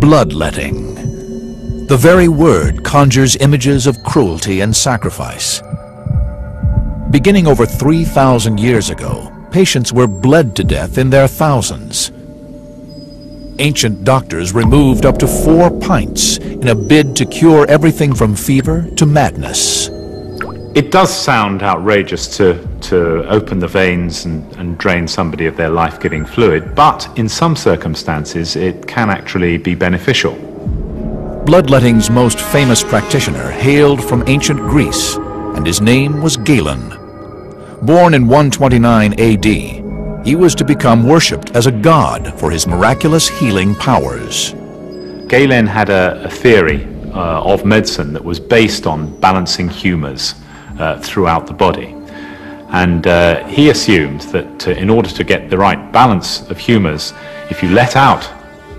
bloodletting. The very word conjures images of cruelty and sacrifice. Beginning over 3,000 years ago, patients were bled to death in their thousands. Ancient doctors removed up to 4 pints in a bid to cure everything from fever to madness. It does sound outrageous to open the veins and drain somebody of their life-giving fluid, but in some circumstances it can actually be beneficial. Bloodletting's most famous practitioner hailed from ancient Greece, and his name was Galen. Born in 129 AD, he was to become worshipped as a god for his miraculous healing powers. Galen had a theory of medicine that was based on balancing humors throughout the body. And he assumed that in order to get the right balance of humors, if you let out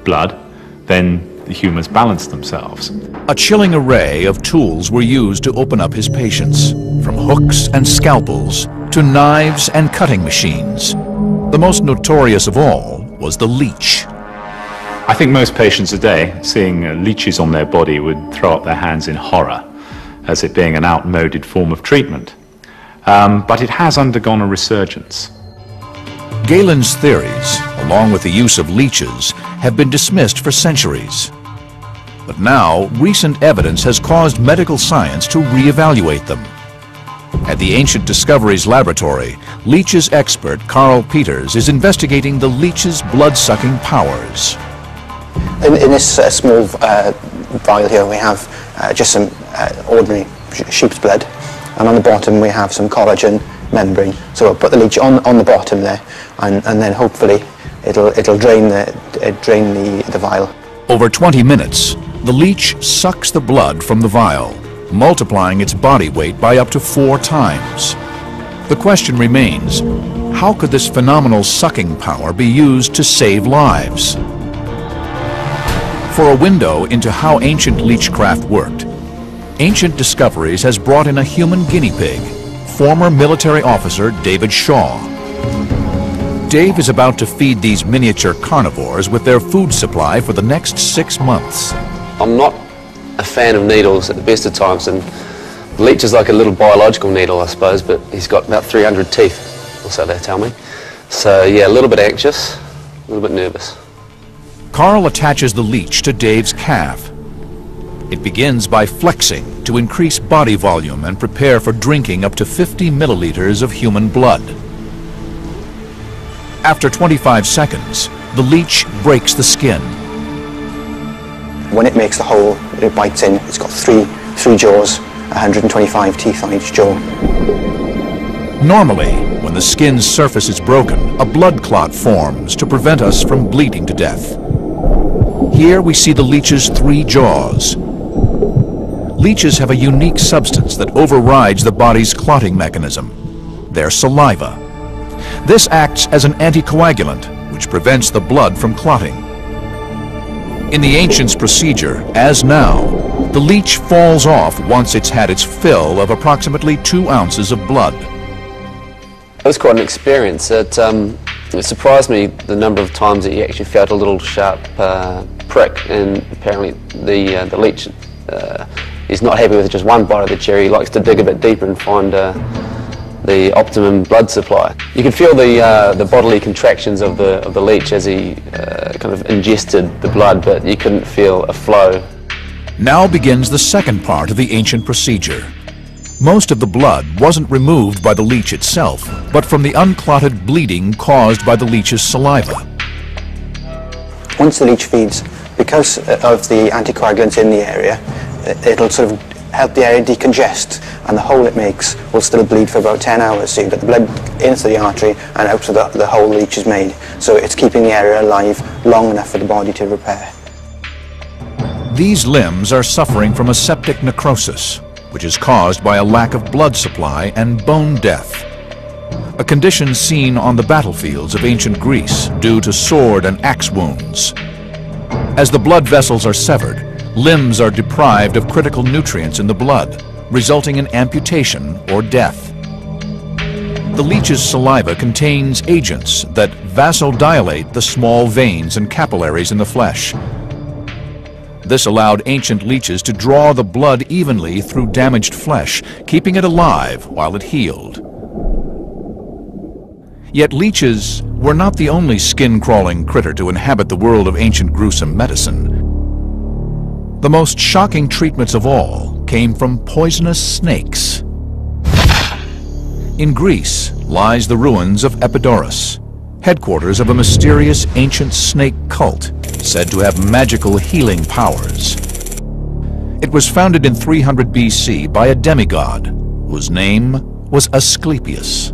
blood, then the humors balance themselves. A chilling array of tools were used to open up his patients, from hooks and scalpels to knives and cutting machines. The most notorious of all was the leech. I think most patients today, seeing leeches on their body, would throw up their hands in horror, as it being an outmoded form of treatment. But it has undergone a resurgence. Galen's theories, along with the use of leeches, have been dismissed for centuries. But now, recent evidence has caused medical science to reevaluate them. At the Ancient Discoveries Laboratory, leeches expert Carl Peters is investigating the leech's blood-sucking powers. In this small vial here we have just some ordinary sheep's blood, and on the bottom we have some collagen membrane. So we'll put the leech on the bottom there, and then hopefully it'll drain the vial. Over 20 minutes, the leech sucks the blood from the vial, multiplying its body weight by up to 4 times. The question remains, how could this phenomenal sucking power be used to save lives? For a window into how ancient leechcraft worked, Ancient Discoveries has brought in a human guinea pig, former military officer David Shaw. Dave is about to feed these miniature carnivores with their food supply for the next 6 months. I'm not a fan of needles at the best of times, and the leech is like a little biological needle, I suppose, but he's got about 300 teeth, or so they tell me. So yeah, a little bit anxious, a little bit nervous. Carl attaches the leech to Dave's calf. It begins by flexing to increase body volume and prepare for drinking up to 50 milliliters of human blood. After 25 seconds, the leech breaks the skin. When it makes the hole, it bites in. It's got three jaws, 125 teeth on each jaw. Normally, when the skin's surface is broken, a blood clot forms to prevent us from bleeding to death. Here we see the leech's 3 jaws. Leeches have a unique substance that overrides the body's clotting mechanism, their saliva. This acts as an anticoagulant, which prevents the blood from clotting. In the ancients' procedure, as now, the leech falls off once it's had its fill of approximately 2 ounces of blood. It was quite an experience. It surprised me the number of times that you actually felt a little sharp prick, and apparently the leech is not happy with just one bite of the cherry. He likes to dig a bit deeper and find the optimum blood supply. You could feel the bodily contractions of the leech as he kind of ingested the blood, but you couldn't feel a flow. Now begins the second part of the ancient procedure. Most of the blood wasn't removed by the leech itself, but from the unclotted bleeding caused by the leech's saliva. Once the leech feeds, because of the anticoagulants in the area, it'll sort of help the area decongest, and the hole it makes will still bleed for about 10 hours, so you get the blood into the artery and out so that the whole leech is made. So it's keeping the area alive long enough for the body to repair. These limbs are suffering from a septic necrosis, which is caused by a lack of blood supply and bone death, a condition seen on the battlefields of ancient Greece due to sword and axe wounds. As the blood vessels are severed, limbs are deprived of critical nutrients in the blood, resulting in amputation or death. The leech's saliva contains agents that vasodilate the small veins and capillaries in the flesh. This allowed ancient leeches to draw the blood evenly through damaged flesh, keeping it alive while it healed. Yet leeches were not the only skin-crawling critter to inhabit the world of ancient gruesome medicine. The most shocking treatments of all came from poisonous snakes. In Greece lies the ruins of Epidaurus, headquarters of a mysterious ancient snake cult said to have magical healing powers. It was founded in 300 BC by a demigod whose name was Asclepius.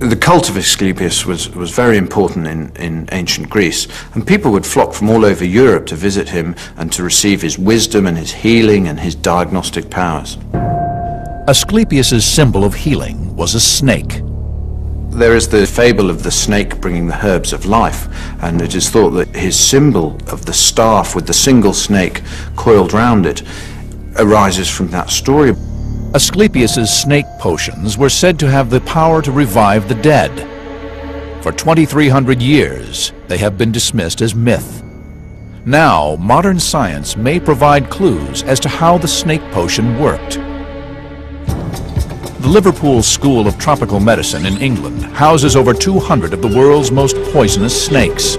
The cult of Asclepius was very important in ancient Greece, and people would flock from all over Europe to visit him and to receive his wisdom and his healing and his diagnostic powers. Asclepius's symbol of healing was a snake. There is the fable of the snake bringing the herbs of life, and it is thought that his symbol of the staff with the single snake coiled round it arises from that story. Asclepius's snake potions were said to have the power to revive the dead. For 2,300 years, they have been dismissed as myth. Now, modern science may provide clues as to how the snake potion worked. The Liverpool School of Tropical Medicine in England houses over 200 of the world's most poisonous snakes.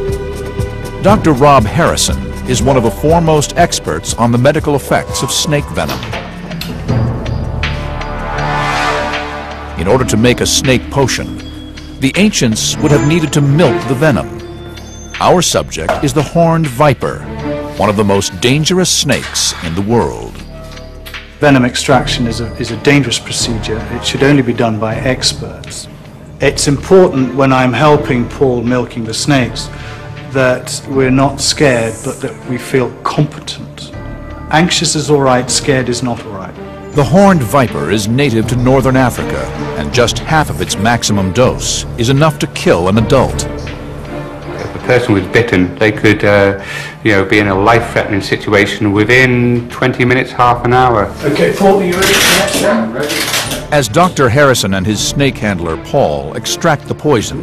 Dr. Rob Harrison is one of the foremost experts on the medical effects of snake venom. In order to make a snake potion, the ancients would have needed to milk the venom. Our subject is the horned viper, one of the most dangerous snakes in the world. Venom extraction is a dangerous procedure. It should only be done by experts. It's important when I'm helping Paul milking the snakes that we're not scared, but that we feel competent. Anxious is all right, scared is not all right. The horned viper is native to northern Africa, and just half of its maximum dose is enough to kill an adult. If a person was bitten, they could be in a life-threatening situation within 20 minutes, half an hour. Okay, Paul, are you ready for the next round? Ready? As Dr. Harrison and his snake handler, Paul, extract the poison,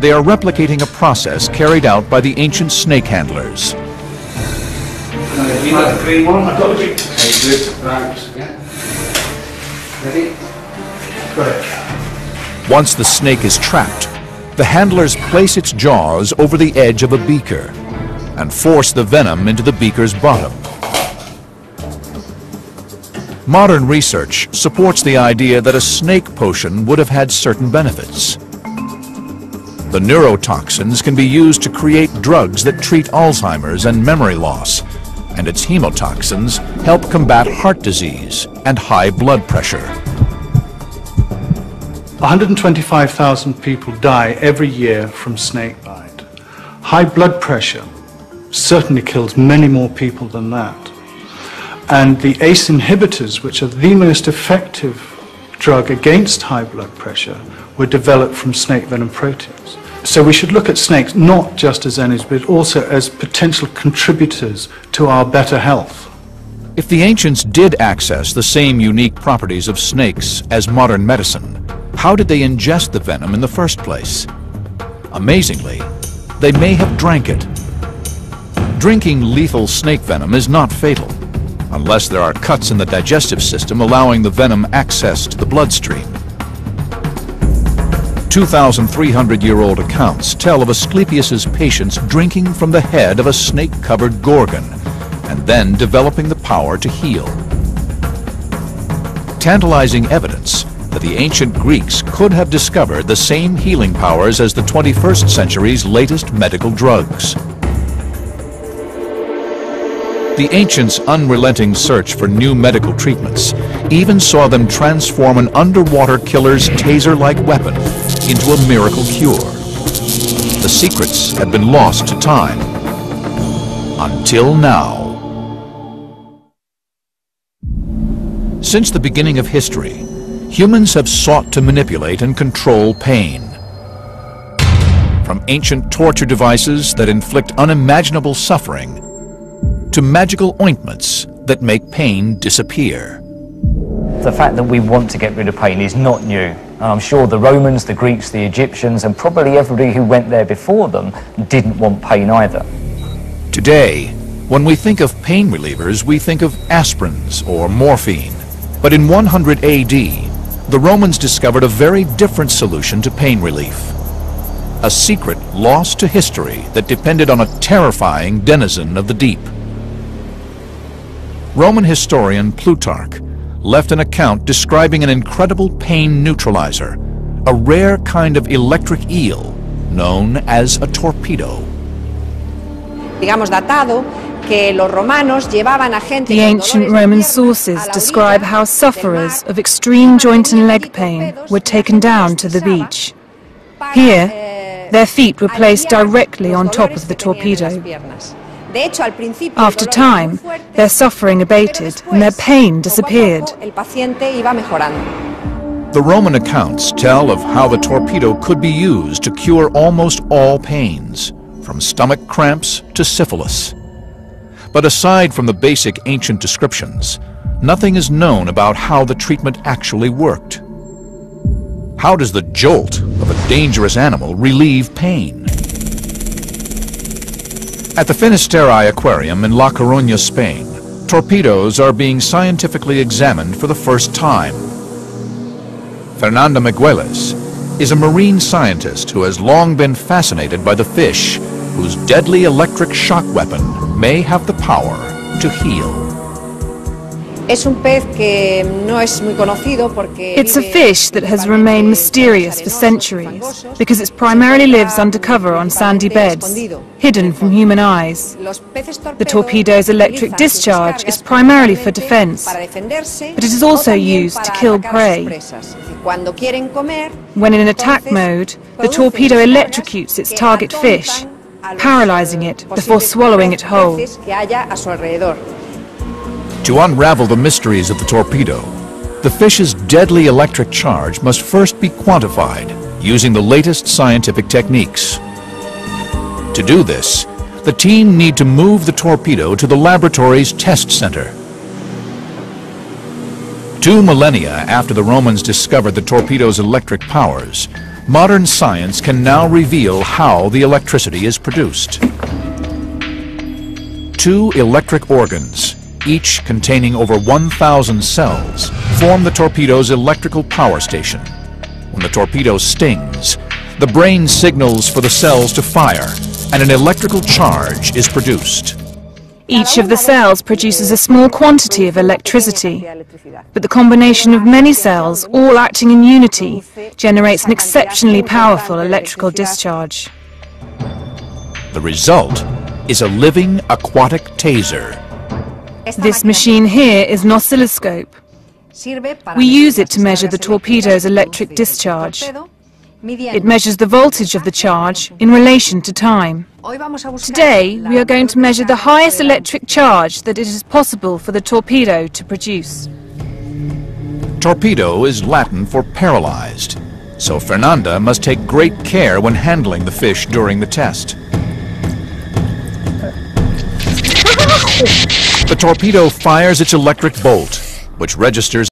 they are replicating a process carried out by the ancient snake handlers. You got the green one? I've got the green. Okay, good. Right. Yeah. Ready? Good. Once the snake is trapped, the handlers place its jaws over the edge of a beaker and force the venom into the beaker's bottom. Modern research supports the idea that a snake potion would have had certain benefits. The neurotoxins can be used to create drugs that treat Alzheimer's and memory loss, and its hemotoxins help combat heart disease and high blood pressure. 125,000 people die every year from snakebite. High blood pressure certainly kills many more people than that. And the ACE inhibitors, which are the most effective drug against high blood pressure, were developed from snake venom proteins. So we should look at snakes not just as enemies, but also as potential contributors to our better health. If the ancients did access the same unique properties of snakes as modern medicine, how did they ingest the venom in the first place? Amazingly, they may have drank it. Drinking lethal snake venom is not fatal, unless there are cuts in the digestive system allowing the venom access to the bloodstream. 2,300-year-old accounts tell of Asclepius's patients drinking from the head of a snake-covered gorgon and then developing the power to heal. Tantalizing evidence that the ancient Greeks could have discovered the same healing powers as the 21st century's latest medical drugs. The ancients' unrelenting search for new medical treatments even saw them transform an underwater killer's taser-like weapon into a miracle cure. The secrets had been lost to time, until now. Since the beginning of history, humans have sought to manipulate and control pain. From ancient torture devices that inflict unimaginable suffering, to magical ointments that make pain disappear. The fact that we want to get rid of pain is not new. And I'm sure the Romans, the Greeks, the Egyptians, and probably everybody who went there before them didn't want pain either. Today, When we think of pain relievers, we think of aspirins or morphine. But in 100 AD, the Romans discovered a very different solution to pain relief. A secret lost to history that depended on a terrifying denizen of the deep. Roman historian Plutarch left an account describing an incredible pain neutralizer, a rare kind of electric eel known as a torpedo. The ancient Roman sources describe how sufferers of extreme joint and leg pain were taken down to the beach. Here, their feet were placed directly on top of the torpedo. After time, their suffering abated and their pain disappeared. The Roman accounts tell of how the torpedo could be used to cure almost all pains, from stomach cramps to syphilis. But aside from the basic ancient descriptions, nothing is known about how the treatment actually worked. How does the jolt of a dangerous animal relieve pain? At the Finisterrae Aquarium in La Coruña, Spain, torpedoes are being scientifically examined for the first time. Fernando Migueles is a marine scientist who has long been fascinated by the fish whose deadly electric shock weapon may have the power to heal. It's a fish that has remained mysterious for centuries because it primarily lives undercover on sandy beds, hidden from human eyes. The torpedo's electric discharge is primarily for defense, but it is also used to kill prey. When in an attack mode, the torpedo electrocutes its target fish, paralyzing it before swallowing it whole. To unravel the mysteries of the torpedo, the fish's deadly electric charge must first be quantified using the latest scientific techniques. To do this, the team need to move the torpedo to the laboratory's test center. 2 millennia after the Romans discovered the torpedo's electric powers, modern science can now reveal how the electricity is produced. 2 electric organs, each containing over 1,000 cells, form the torpedo's electrical power station. When the torpedo stings, the brain signals for the cells to fire, and an electrical charge is produced. Each of the cells produces a small quantity of electricity, but the combination of many cells, all acting in unity, generates an exceptionally powerful electrical discharge. The result is a living aquatic taser. This machine here is an oscilloscope. We use it to measure the torpedo's electric discharge. It measures the voltage of the charge in relation to time. Today, we are going to measure the highest electric charge that it is possible for the torpedo to produce. Torpedo is Latin for paralyzed, so Fernanda must take great care when handling the fish during the test. The torpedo fires its electric bolt, which registers